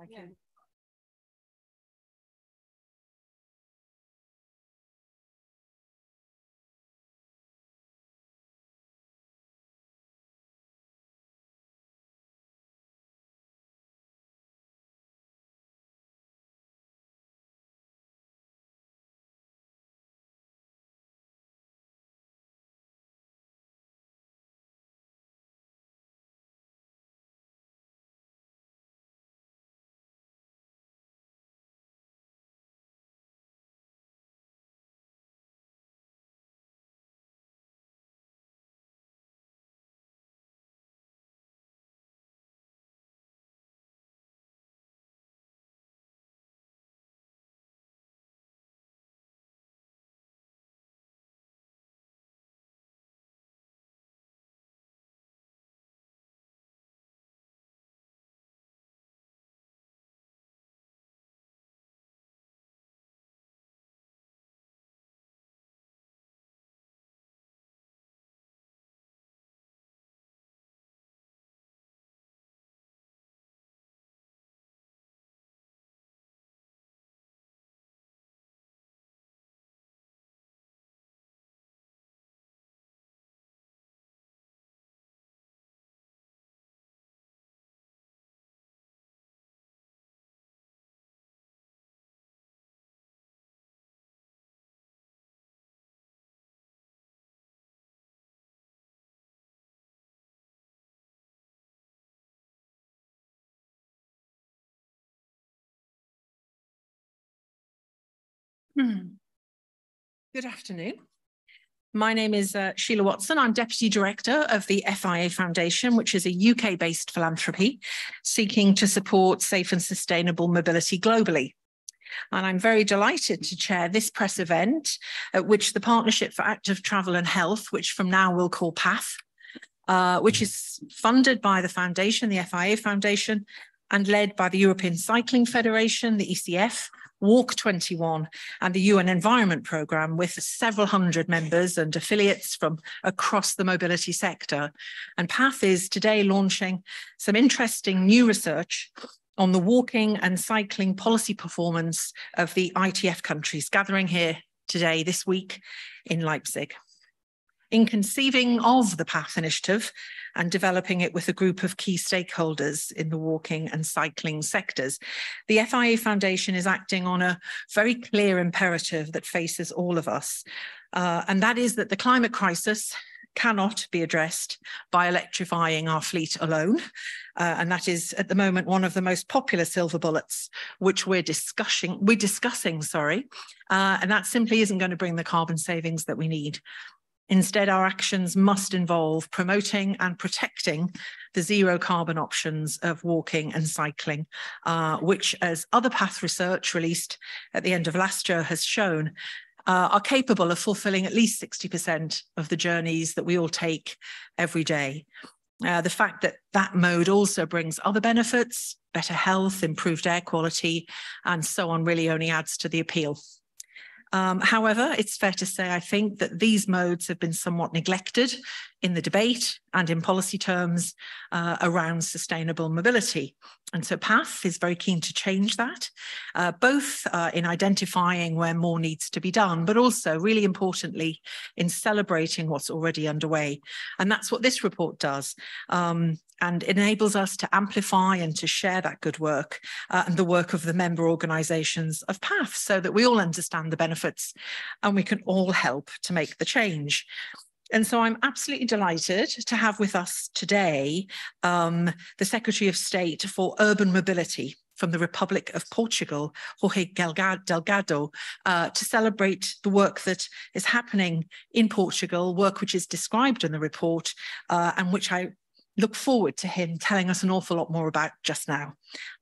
I can. Yeah. Good afternoon. My name is Sheila Watson. I'm Deputy Director of the FIA Foundation, which is a UK-based philanthropy seeking to support safe and sustainable mobility globally. And I'm very delighted to chair this press event at which the Partnership for Active Travel and Health, which from now we'll call PATH, which is funded by the foundation, the FIA Foundation, and led by the European Cycling Federation, the ECF, Walk 21 and the UN Environment Programme, with several hundred members and affiliates from across the mobility sector. And PATH is today launching some interesting new research on the walking and cycling policy performance of the ITF countries, gathering here today, this week in Leipzig. In conceiving of the PATH initiative and developing it with a group of key stakeholders in the walking and cycling sectors, the FIA Foundation is acting on a very clear imperative that faces all of us, and that is that the climate crisis cannot be addressed by electrifying our fleet alone. And that is at the moment one of the most popular silver bullets which we're discussing, and that simply isn't going to bring the carbon savings that we need. Instead, our actions must involve promoting and protecting the zero carbon options of walking and cycling, which, as other PATH research released at the end of last year has shown, are capable of fulfilling at least 60% of the journeys that we all take every day. The fact that that mode also brings other benefits, better health, improved air quality, and so on, really only adds to the appeal. However, it's fair to say, I think, that these modes have been somewhat neglected in the debate and in policy terms around sustainable mobility. And so PATH is very keen to change that, both in identifying where more needs to be done, but also, really importantly, in celebrating what's already underway. And that's what this report does, and enables us to amplify and to share that good work and the work of the member organisations of PATH, so that we all understand the benefits and we can all help to make the change. And so I'm absolutely delighted to have with us today the Secretary of State for Urban Mobility from the Republic of Portugal, Jorge Delgado, to celebrate the work that is happening in Portugal, work which is described in the report and which I look forward to him telling us an awful lot more about just now.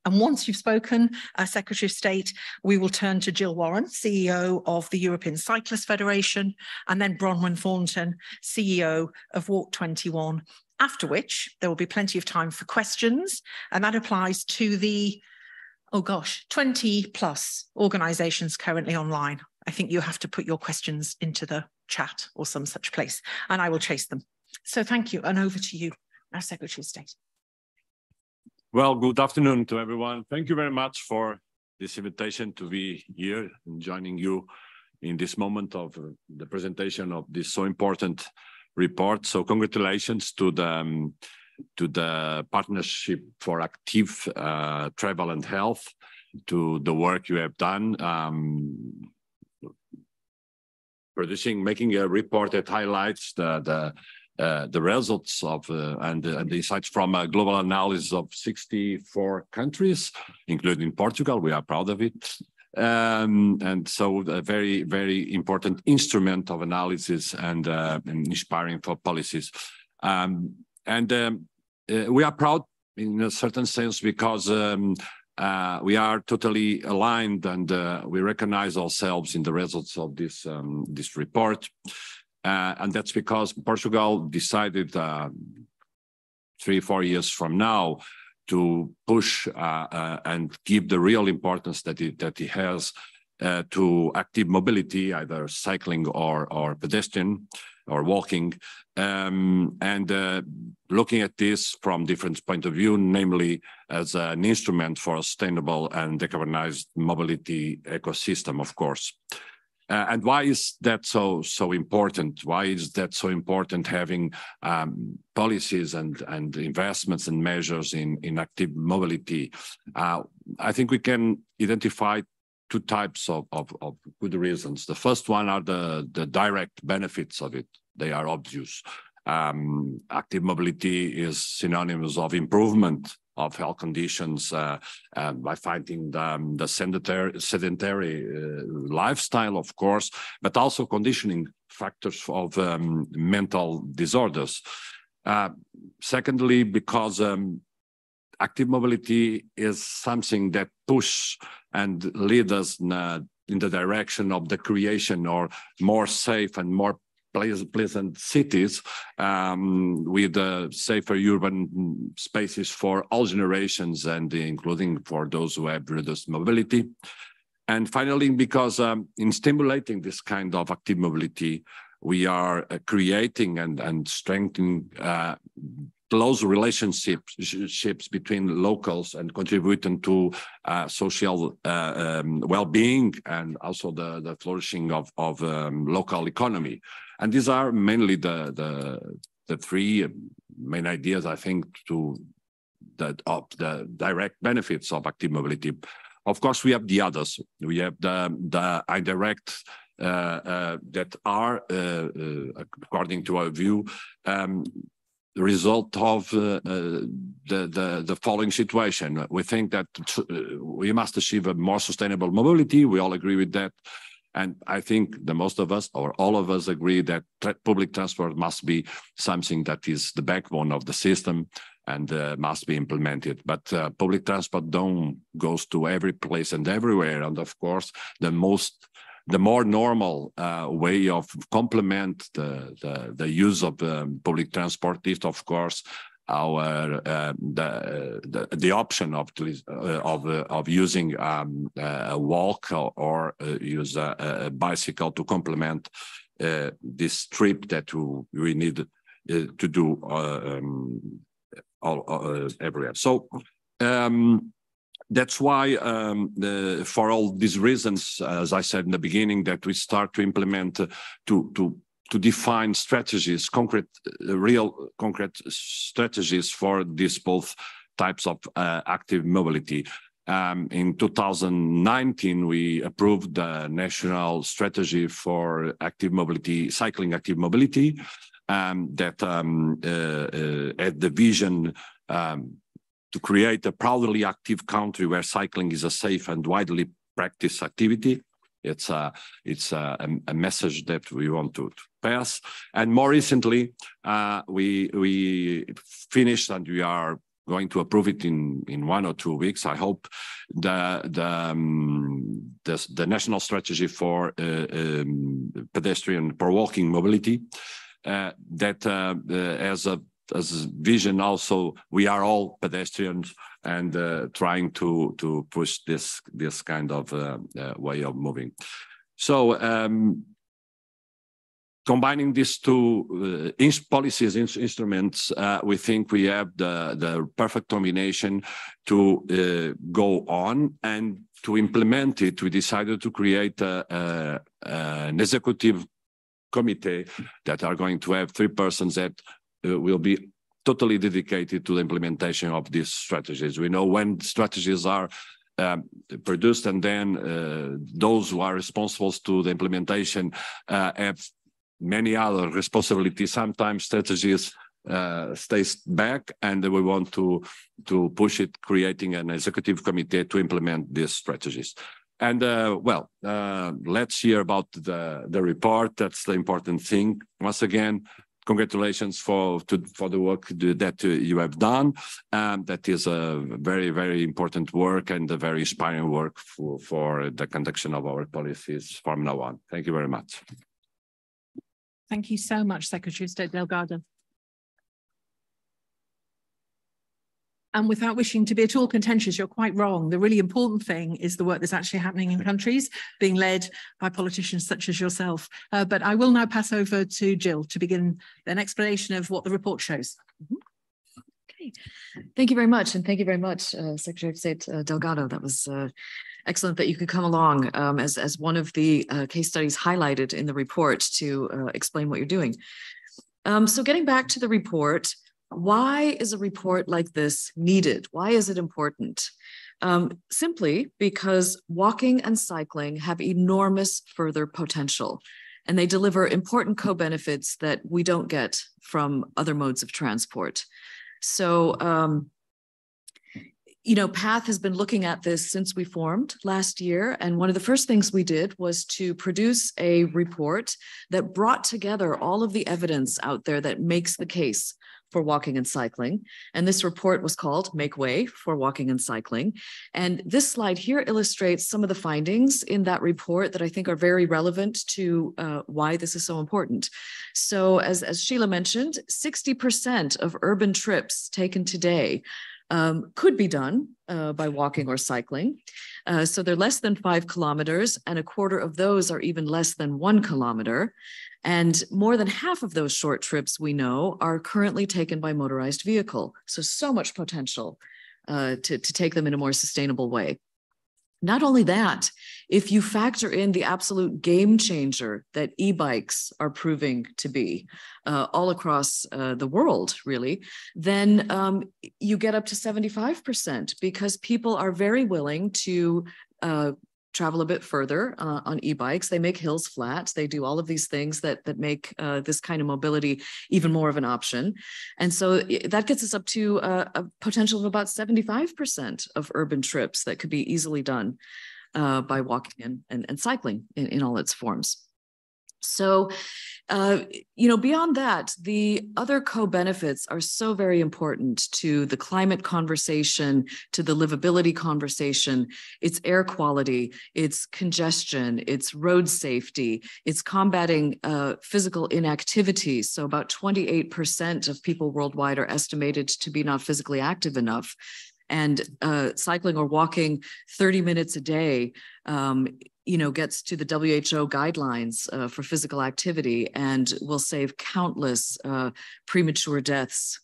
And once you've spoken, Secretary of State, we will turn to Jill Warren, CEO of the European Cyclists Federation, and then Bronwen Thornton, CEO of Walk 21, after which there will be plenty of time for questions, and that applies to the, 20-plus organisations currently online. I think you have to put your questions into the chat or some such place, and I will chase them. So thank you, and over to you, our Secretary of State. Well, good afternoon to everyone. Thank you very much for this invitation to be here and joining you in this moment of the presentation of this so important report. So congratulations to the Partnership for Active Travel and Health, to the work you have done, making a report that highlights the results of and the insights from a global analysis of 64 countries, including Portugal. We are proud of it. And so a very, very important instrument of analysis and inspiring for policies. We are proud in a certain sense because we are totally aligned, and we recognize ourselves in the results of this, this report. And that's because Portugal decided 3 or 4 years from now to push and give the real importance that it has to active mobility, either cycling or pedestrian or walking, looking at this from different point of view, namely as an instrument for a sustainable and decarbonized mobility ecosystem, of course. And why is that so important? Why is that so important, having policies and investments and measures in active mobility? I think we can identify two types of good reasons. The first one are the direct benefits of it. They are obvious. Active mobility is synonymous of improvement of health conditions by fighting the sedentary lifestyle, of course, but also conditioning factors of mental disorders. Secondly, because active mobility is something that pushes and leads us in the direction of the creation or more safe and more pleasant cities with safer urban spaces for all generations, and including for those who have reduced mobility. And finally, because in stimulating this kind of active mobility, we are creating and strengthening close relationships between locals and contributing to social well-being and also the flourishing of local economy. And these are mainly the three main ideas, I think, of the direct benefits of active mobility. Of course, we have the others. We have the indirect that are, according to our view, the result of the following situation. We think that we must achieve a more sustainable mobility. We all agree with that. And I think the most of us, or all of us, agree that public transport must be something that is the backbone of the system and must be implemented. But public transport don't goes to every place and everywhere. And of course, the more normal way of complement the use of public transport is, of course, our the option of using a walk or use a bicycle to complement this trip that we need to do everywhere. So. That's why, for all these reasons, as I said in the beginning, that we start to implement, to define strategies, concrete, real concrete strategies for these both types of active mobility. In 2019, we approved the National Strategy for Active Mobility, Cycling Active Mobility, that had the vision to create a proudly active country where cycling is a safe and widely practiced activity. It's a message that we want to pass. And more recently, we finished, and we are going to approve it in 1 or 2 weeks, I hope, the national strategy for pedestrian or walking mobility that has as vision also, we are all pedestrians, and trying to push this kind of way of moving. So Combining these two policies and instruments, we think we have the perfect combination to go on, and to implement it, we decided to create an executive committee that are going to have 3 persons that will be totally dedicated to the implementation of these strategies. We know when strategies are produced, and then those who are responsible to the implementation have many other responsibilities. Sometimes strategies stays back, and we want to push it, creating an executive committee to implement these strategies. And let's hear about the report. That's the important thing. Once again, congratulations for the work that you have done. That is a very, very important work, and a very inspiring work for the conduction of our policies from now on. Thank you very much. Thank you so much, Secretary of State Delgado. And without wishing to be at all contentious, you're quite wrong. The really important thing is the work that's actually happening in countries, being led by politicians such as yourself. But I will now pass over to Jill to begin an explanation of what the report shows. Mm-hmm. Okay. Thank you very much. And thank you very much, Secretary of State Delgado. That was excellent that you could come along as one of the case studies highlighted in the report to explain what you're doing. So getting back to the report, why is a report like this needed? Why is it important? Simply because walking and cycling have enormous further potential, and they deliver important co-benefits that we don't get from other modes of transport. So, you know, PATH has been looking at this since we formed last year, and one of the first things we did was to produce a report that brought together all of the evidence out there that makes the case for walking and cycling. And this report was called Make Way for Walking and Cycling. And this slide here illustrates some of the findings in that report that I think are very relevant to why this is so important. So as Sheila mentioned, 60% of urban trips taken today could be done by walking or cycling. So they're less than 5 kilometers, and 1/4 of those are even less than 1 kilometer. And more than half of those short trips we know are currently taken by motorized vehicle. So much potential to take them in a more sustainable way. Not only that, if you factor in the absolute game changer that e-bikes are proving to be all across the world, really, then you get up to 75% because people are very willing to travel a bit further on e-bikes. They make hills flat. They do all of these things that make this kind of mobility even more of an option. And so that gets us up to a potential of about 75% of urban trips that could be easily done by walking and cycling in all its forms. So, you know, beyond that, the other co-benefits are so very important to the climate conversation, to the livability conversation. It's air quality, it's congestion, it's road safety, it's combating physical inactivity. So about 28% of people worldwide are estimated to be not physically active enough. And cycling or walking 30 minutes a day, you know, gets to the WHO guidelines for physical activity and will save countless premature deaths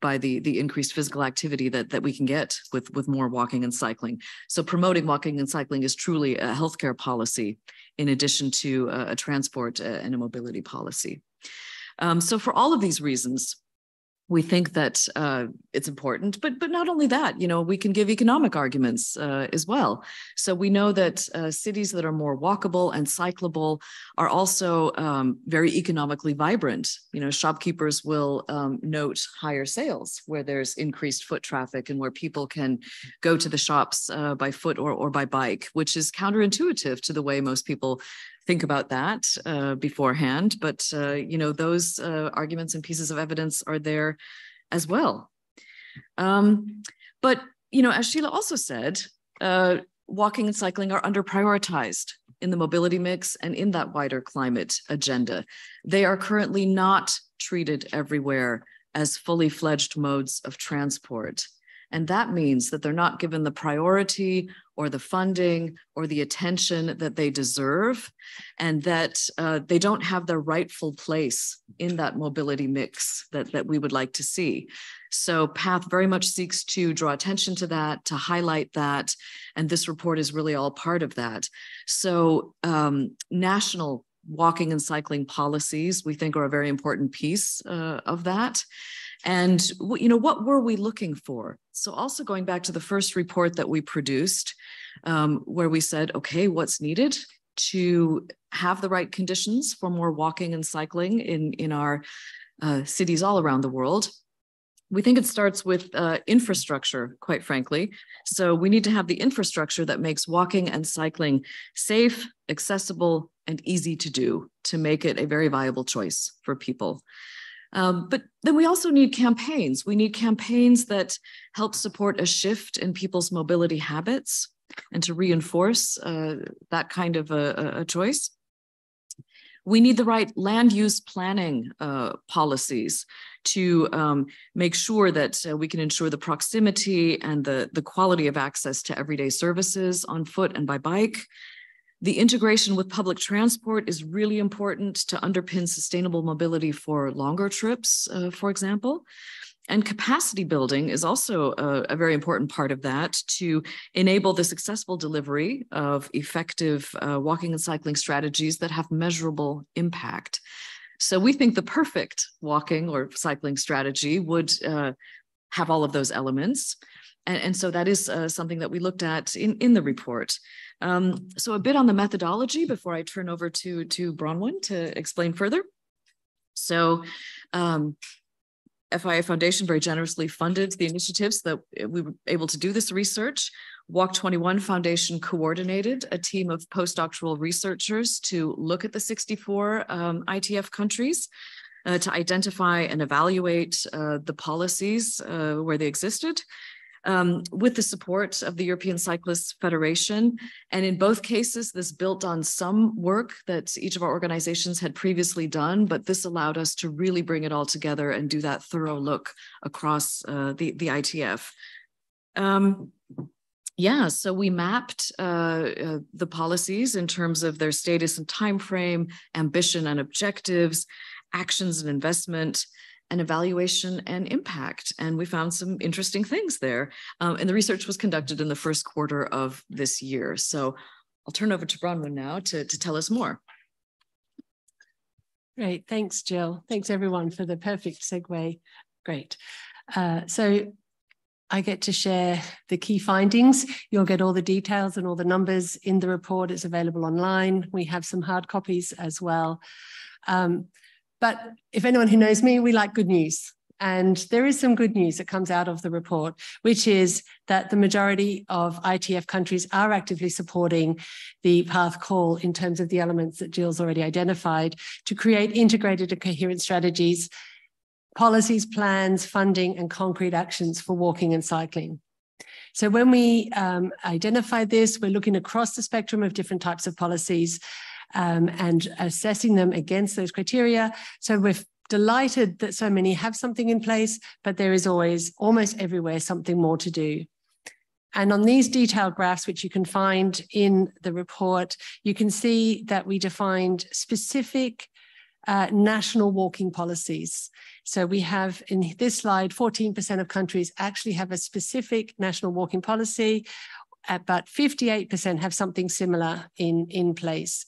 by the increased physical activity that we can get with more walking and cycling. So promoting walking and cycling is truly a healthcare policy in addition to a transport and a mobility policy. So for all of these reasons, we think that it's important, but not only that, you know, we can give economic arguments as well. So we know that cities that are more walkable and cyclable are also very economically vibrant. You know, shopkeepers will note higher sales where there's increased foot traffic and where people can go to the shops by foot or by bike, which is counterintuitive to the way most people think about that beforehand, but you know, those arguments and pieces of evidence are there as well. But you know, as Sheila also said, walking and cycling are underprioritized in the mobility mix and in that wider climate agenda. They are currently not treated everywhere as fully fledged modes of transport. And that means that they're not given the priority or the funding or the attention that they deserve, and that they don't have their rightful place in that mobility mix that we would like to see. So PATH very much seeks to draw attention to that, to highlight that, and this report is really all part of that. So national walking and cycling policies, we think, are a very important piece of that. And, you know, what were we looking for? So also going back to the first report that we produced, where we said, okay, what's needed to have the right conditions for more walking and cycling in our cities all around the world? We think it starts with infrastructure, quite frankly. So we need to have the infrastructure that makes walking and cycling safe, accessible, and easy to do, to make it a very viable choice for people. But then we also need campaigns. We need campaigns that help support a shift in people's mobility habits and to reinforce that kind of a choice. We need the right land use planning policies to make sure that we can ensure the proximity and the quality of access to everyday services on foot and by bike. The integration with public transport is really important to underpin sustainable mobility for longer trips, for example. And capacity building is also a very important part of that, to enable the successful delivery of effective walking and cycling strategies that have measurable impact. So we think the perfect walking or cycling strategy would have all of those elements. And so that is something that we looked at in the report. So a bit on the methodology before I turn over to Bronwen to explain further. So FIA Foundation very generously funded the initiatives that we were able to do this research. Walk 21 Foundation coordinated a team of postdoctoral researchers to look at the 64 ITF countries to identify and evaluate the policies where they existed. With the support of the European Cyclists Federation. And in both cases, this built on some work that each of our organizations had previously done, but this allowed us to really bring it all together and do that thorough look across the ITF. Yeah, so we mapped the policies in terms of their status and timeframe, ambition and objectives, actions and investment, and evaluation and impact. And we found some interesting things there. And the research was conducted in the first quarter of this year. So I'll turn over to Bronwen now to tell us more. Great, thanks, Jill. Thanks everyone for the perfect segue. Great. So I get to share the key findings. You'll get all the details and all the numbers in the report. It's available online. We have some hard copies as well. But if anyone who knows me, we like good news. And there is some good news that comes out of the report, which is that the majority of ITF countries are actively supporting the PATH call in terms of the elements that Jill's already identified to create integrated and coherent strategies, policies, plans, funding, and concrete actions for walking and cycling. So when we identify this, we're looking across the spectrum of different types of policies and assessing them against those criteria. So we're delighted that so many have something in place, but there is always, almost everywhere, something more to do. And on these detailed graphs, which you can find in the report, you can see that we defined specific national walking policies. So we have in this slide, 14% of countries actually have a specific national walking policy, but 58% have something similar in place.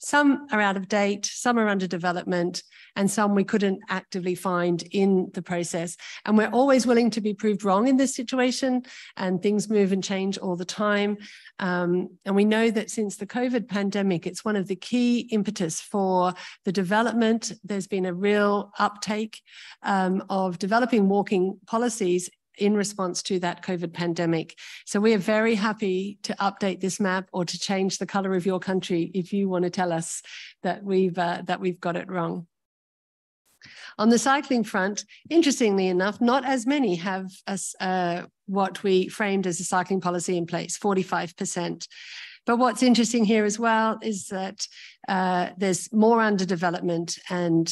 Some are out of date, some are under development, and some we couldn't actively find in the process. And we're always willing to be proved wrong in this situation, and things move and change all the time. And we know that since the COVID pandemic, it's one of the key impetus for the development. There's been a real uptake of developing walking policies in response to that COVID pandemic. So we are very happy to update this map or to change the color of your country if you want to tell us that we've got it wrong. On the cycling front, interestingly enough, not as many have what we framed as a cycling policy in place, 45%. But what's interesting here as well is that there's more underdevelopment, and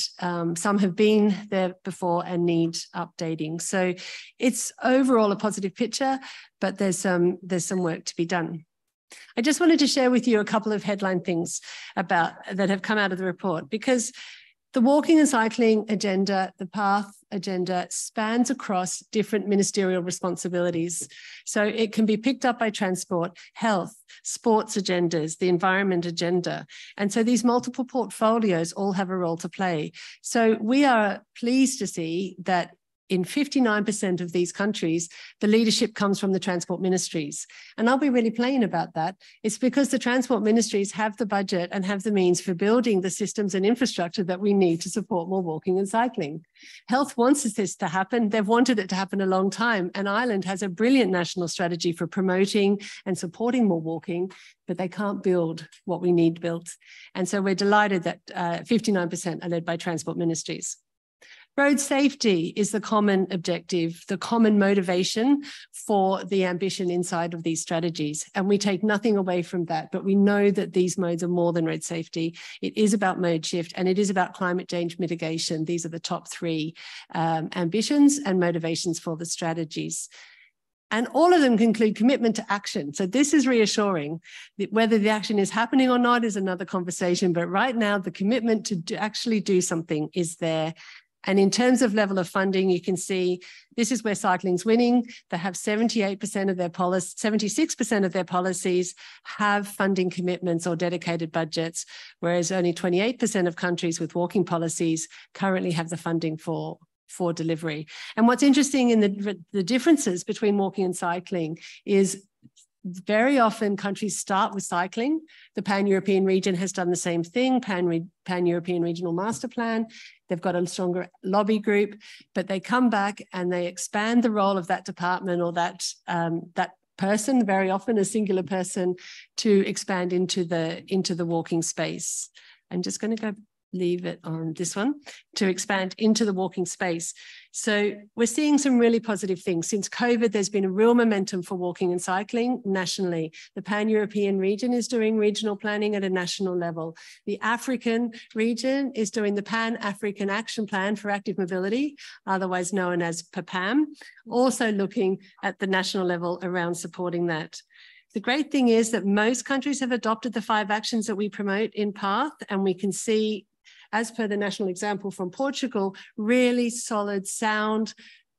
some have been there before and need updating. So it's overall a positive picture, but there's some work to be done. I just wanted to share with you a couple of headline things about that have come out of the report, because the walking and cycling agenda, the PATH agenda, spans across different ministerial responsibilities. So it can be picked up by transport, health, sports agendas, the environment agenda. And so these multiple portfolios all have a role to play. So we are pleased to see that in 59% of these countries, the leadership comes from the transport ministries. And I'll be really plain about that. It's because the transport ministries have the budget and have the means for building the systems and infrastructure that we need to support more walking and cycling. Health wants this to happen. They've wanted it to happen a long time. And Ireland has a brilliant national strategy for promoting and supporting more walking, but they can't build what we need built. And so we're delighted that 59% are led by transport ministries. Road safety is the common objective, the common motivation for the ambition inside of these strategies. And we take nothing away from that, but we know that these modes are more than road safety. It is about mode shift, and it is about climate change mitigation. These are the top three ambitions and motivations for the strategies. And all of them conclude commitment to action. So this is reassuring. Whether the action is happening or not is another conversation, but right now the commitment to actually do something is there. And in terms of level of funding, you can see this is where cycling's winning. They have 76% of their policies have funding commitments or dedicated budgets, whereas only 28% of countries with walking policies currently have the funding for delivery. And what's interesting in the differences between walking and cycling is very often countries start with cycling. The Pan-European region has done the same thing, Pan-European Regional Master Plan. They've got a stronger lobby group, but they come back and they expand the role of that department or that person, very often a singular person, to expand into the walking space. I'm just going to leave it on this one, to expand into the walking space. So we're seeing some really positive things. Since COVID, there's been a real momentum for walking and cycling nationally. The Pan-European region is doing regional planning at a national level. The African region is doing the Pan-African Action Plan for Active Mobility, otherwise known as PAPAM, also looking at the national level around supporting that. The great thing is that most countries have adopted the 5 actions that we promote in PATH, and we can see, as per the national example from Portugal, really solid, sound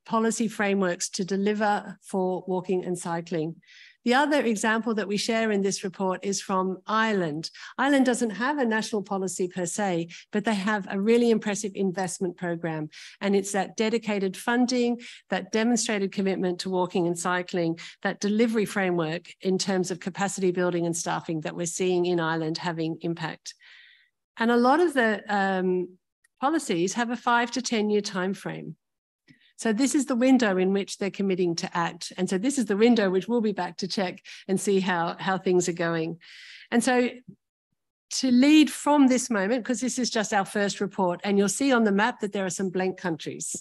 policy frameworks to deliver for walking and cycling. The other example that we share in this report is from Ireland. Ireland doesn't have a national policy per se, but they have a really impressive investment program. And it's that dedicated funding, that demonstrated commitment to walking and cycling, that delivery framework in terms of capacity building and staffing that we're seeing in Ireland having impact. And a lot of the policies have a 5 to 10 year time frame. So this is the window in which they're committing to act. And so this is the window which we'll be back to check and see how things are going. And so to lead from this moment, because this is just our first report, and you'll see on the map that there are some blank countries.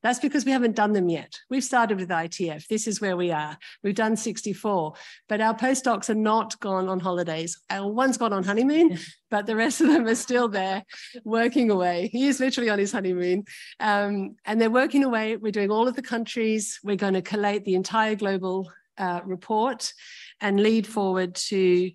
That's because we haven't done them yet. We've started with ITF. This is where we are. We've done 64, but our postdocs are not gone on holidays. One's gone on honeymoon, but the rest of them are still there working away. He is literally on his honeymoon. And they're working away. We're doing all of the countries. We're going to collate the entire global report and lead forward to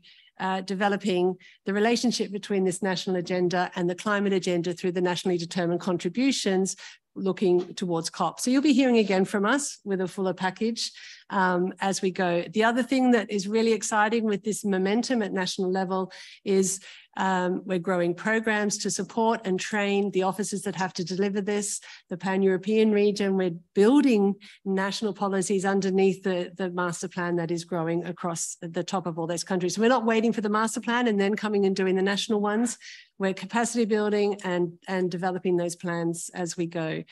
developing the relationship between this national agenda and the climate agenda through the nationally determined contributions looking towards COP. So you'll be hearing again from us with a fuller package as we go. The other thing that is really exciting with this momentum at national level is we're growing programs to support and train the officers that have to deliver this. The Pan-European region, we're building national policies underneath the master plan that is growing across the top of all those countries. So we're not waiting for the master plan and then coming and doing the national ones. We're capacity building and developing those plans as we go.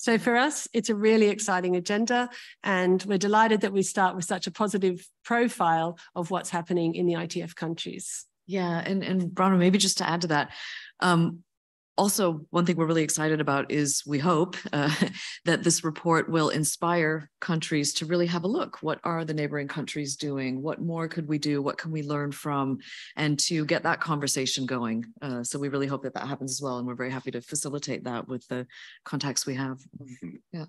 So for us, it's a really exciting agenda, and we're delighted that we start with such a positive profile of what's happening in the ITF countries. Yeah, and Bronwen, maybe just to add to that, Also, one thing we're really excited about is we hope that this report will inspire countries to really have a look. What are the neighboring countries doing? What more could we do? What can we learn from? And to get that conversation going. So we really hope that that happens as well. And we're very happy to facilitate that with the contacts we have. Yeah.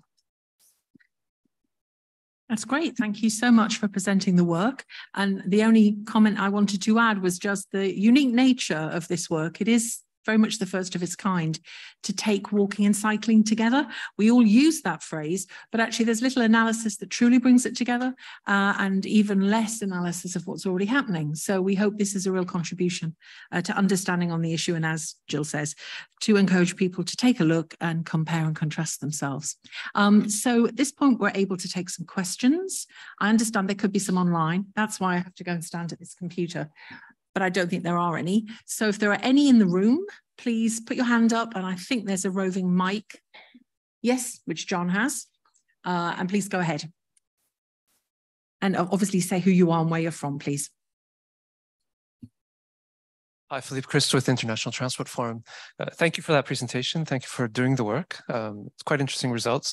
That's great. Thank you so much for presenting the work. And the only comment I wanted to add was just the unique nature of this work. It is very much the first of its kind to take walking and cycling together. We all use that phrase, but actually there's little analysis that truly brings it together and even less analysis of what's already happening. So we hope this is a real contribution to understanding on the issue. And as Jill says, to encourage people to take a look and compare and contrast themselves. So at this point, we're able to take some questions. I understand there could be some online. That's why I have to go and stand at this computer. But I don't think there are any. So if there are any in the room, please put your hand up. And I think there's a roving mic. Yes, which John has. And please go ahead. And obviously say who you are and where you're from, please. Hi, Philippe Christ with International Transport Forum. Thank you for that presentation. Thank you for doing the work. It's quite interesting results.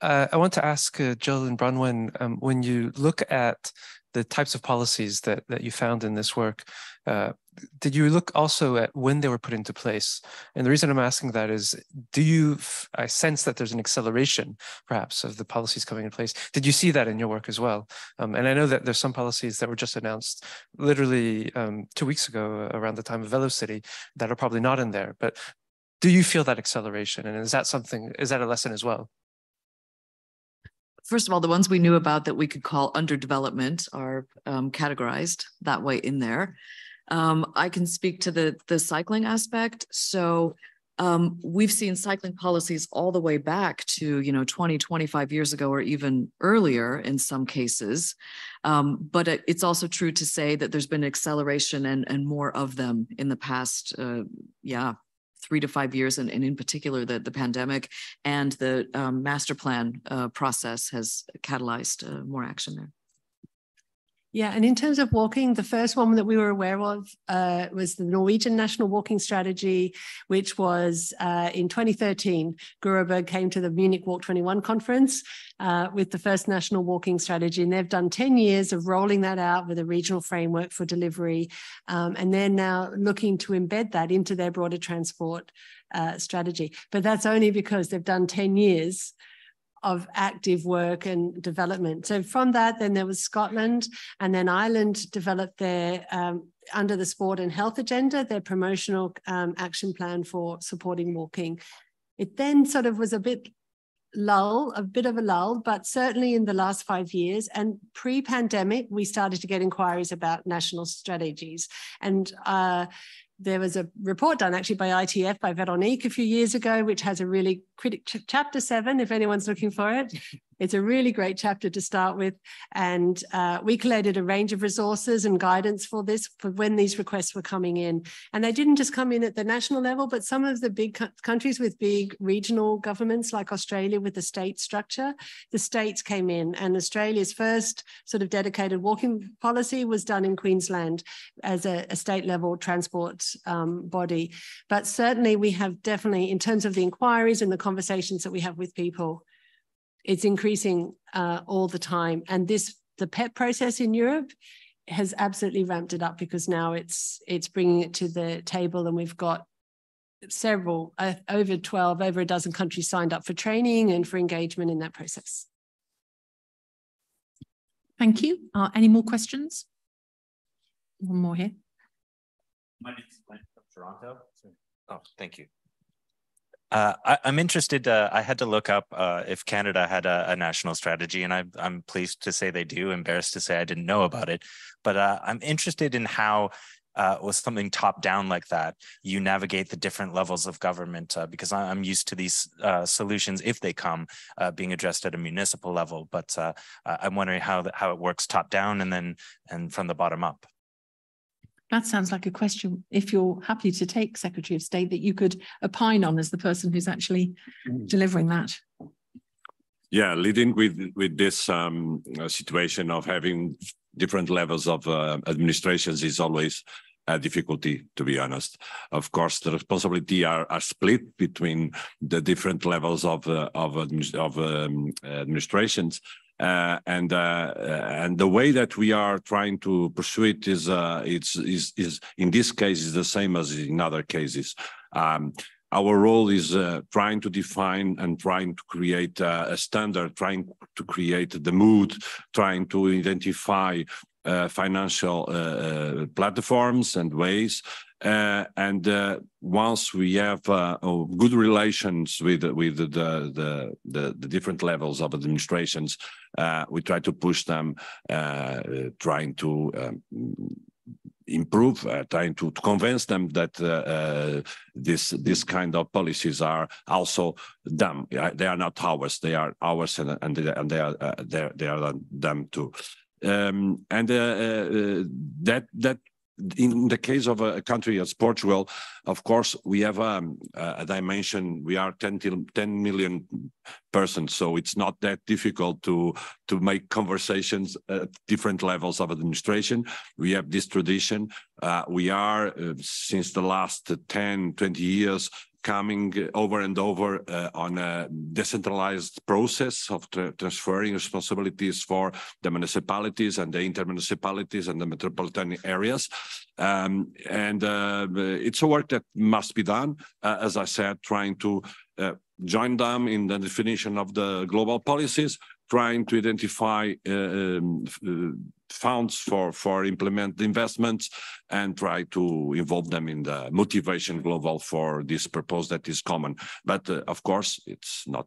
I want to ask Jill and Bronwen, when you look at the types of policies that you found in this work, did you look also at when they were put into place? And the reason I'm asking that is, I sense that there's an acceleration, perhaps, of the policies coming in place. Did you see that in your work as well? And I know that there's some policies that were just announced literally 2 weeks ago around the time of Velo City that are probably not in there, but do you feel that acceleration? And is that a lesson as well? First of all, the ones we knew about that we could call underdevelopment are categorized that way in there. I can speak to the cycling aspect. So we've seen cycling policies all the way back to 20, 25 years ago, or even earlier in some cases. But it's also true to say that there's been acceleration and more of them in the past, 3 to 5 years, and in particular the pandemic and the master plan process has catalyzed more action there. Yeah, and in terms of walking, the first one that we were aware of was the Norwegian National Walking Strategy, which was in 2013. Groberg came to the Munich Walk 21 conference with the first national walking strategy, and they've done 10 years of rolling that out with a regional framework for delivery. And they're now looking to embed that into their broader transport strategy. But that's only because they've done 10 years of active work and development. So from that, then there was Scotland, and then Ireland developed their, under the Sport and Health Agenda, their promotional action plan for supporting walking. It then sort of was a bit of a lull, but certainly in the last 5 years and pre-pandemic, we started to get inquiries about national strategies. And there was a report done actually by ITF, by Veronique a few years ago, which has a really critical chapter 7, if anyone's looking for it. It's a really great chapter to start with. And we collated a range of resources and guidance for this, for when these requests were coming in. And they didn't just come in at the national level, but some of the big countries with big regional governments like Australia with the state structure, the states came in, and Australia's first sort of dedicated walking policy was done in Queensland as a state level transport body. But certainly we have definitely, in terms of the inquiries and the conversations that we have with people, it's increasing all the time. And the PEP process in Europe has absolutely ramped it up, because now it's bringing it to the table, and we've got several, over a dozen countries signed up for training and for engagement in that process. Thank you. Any more questions? One more here. My name is Blaine from Toronto. Oh, thank you. I'm interested, I had to look up if Canada had a national strategy, and I'm pleased to say they do, embarrassed to say I didn't know about it, but I'm interested in how with something top down like that, you navigate the different levels of government, because I'm used to these solutions, if they come, being addressed at a municipal level, but I'm wondering how it works top down and from the bottom up. That sounds like a question, if you're happy to take, Secretary of State, that you could opine on as the person who's actually delivering that. Yeah, leading with this situation of having different levels of administrations is always a difficulty, to be honest. Of course, the responsibility are split between the different levels of administrations. And the way that we are trying to pursue it is in this case is the same as in other cases. Our role is trying to define and trying to create a standard, trying to create the mood, trying to identify financial platforms and ways. Once we have good relations with the different levels of administrations, we try to push them, trying to improve, trying to convince them that this kind of policies are also them. They are not ours. They are ours, and they are them too. That. In the case of a country as Portugal, of course, we have a dimension. We are 10 million persons, so it's not that difficult to make conversations at different levels of administration. We have this tradition. We are, since the last 10, 20 years, coming over and over on a decentralized process of transferring responsibilities for the municipalities and the intermunicipalities and the metropolitan areas. It's a work that must be done, as I said, trying to join them in the definition of the global policies, trying to identify funds for implement the investments, and try to involve them in the motivation global for this purpose that is common. But of course, it's not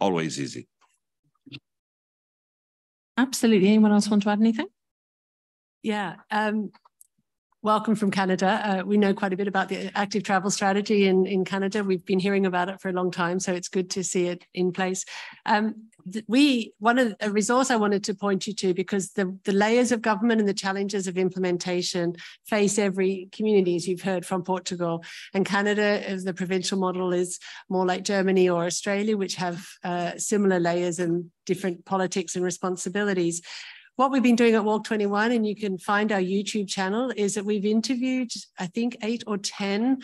always easy. Absolutely. Anyone else want to add anything? Yeah. Welcome from Canada. We know quite a bit about the active travel strategy in Canada. We've been hearing about it for a long time, so it's good to see it in place. A resource I wanted to point you to, because the layers of government and the challenges of implementation face every community, as you've heard from Portugal. And Canada, as the provincial model, is more like Germany or Australia, which have similar layers and different politics and responsibilities. What we've been doing at Walk 21, and you can find our YouTube channel, is that we've interviewed, I think, 8 or 10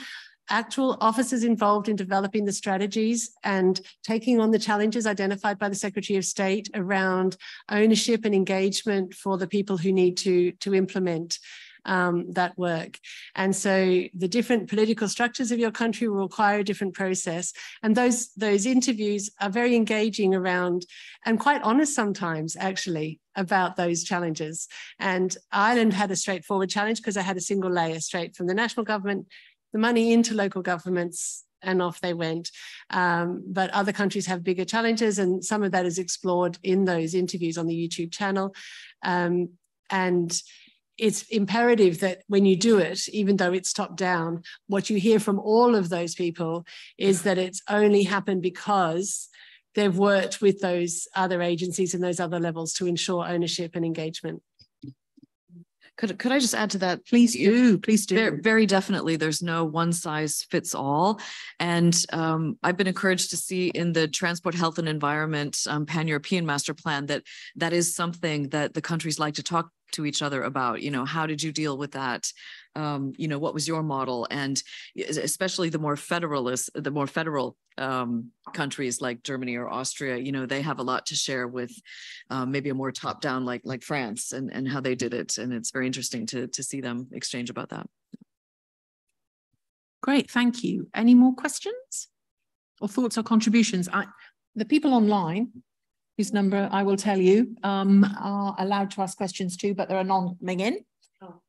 actual officers involved in developing the strategies and taking on the challenges identified by the Secretary of State around ownership and engagement for the people who need to implement that work. And so the different political structures of your country will require a different process. And those interviews are very engaging around, and quite honest sometimes, actually, about those challenges. And Ireland had a straightforward challenge because I had a single layer straight from the national government, the money into local governments, and off they went. But other countries have bigger challenges, and some of that is explored in those interviews on the YouTube channel. And it's imperative that when you do it, even though it's top down, what you hear from all of those people is that it's only happened because they've worked with those other agencies and those other levels to ensure ownership and engagement. Could I just add to that? Please do, please do. Very definitely, there's no one size fits all. And I've been encouraged to see in the Transport, Health and Environment Pan-European Master Plan that is something that the countries like to talk to each other about. You know, how did you deal with that? You know, what was your model? And especially the more federal countries like Germany or Austria, you know, they have a lot to share with maybe a more top down like France and how they did it. And it's very interesting to see them exchange about that. Great, thank you. Any more questions or thoughts or contributions? The people online, whose number I will tell you, are allowed to ask questions too, but there are none coming in.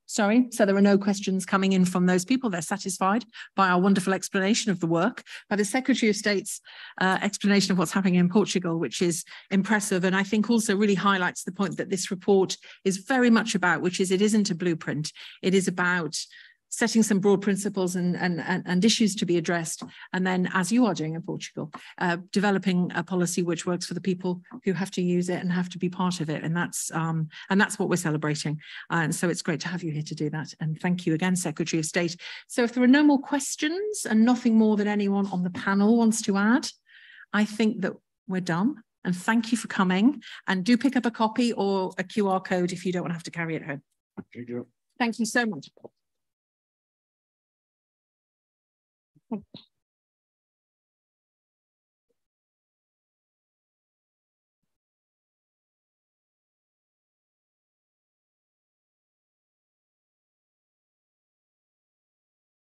Sorry, so there are no questions coming in from those people. They're satisfied by our wonderful explanation of the work, by the Secretary of State's explanation of what's happening in Portugal, which is impressive, and I think also really highlights the point that this report is very much about, which is it isn't a blueprint. It is about setting some broad principles and issues to be addressed, and then, as you are doing in Portugal, developing a policy which works for the people who have to use it and have to be part of it. And that's what we're celebrating. And so it's great to have you here to do that. And thank you again, Secretary of State. So if there are no more questions and nothing more that anyone on the panel wants to add, I think that we're done. And thank you for coming. And do pick up a copy or a QR code if you don't want to have to carry it home. Thank you so much.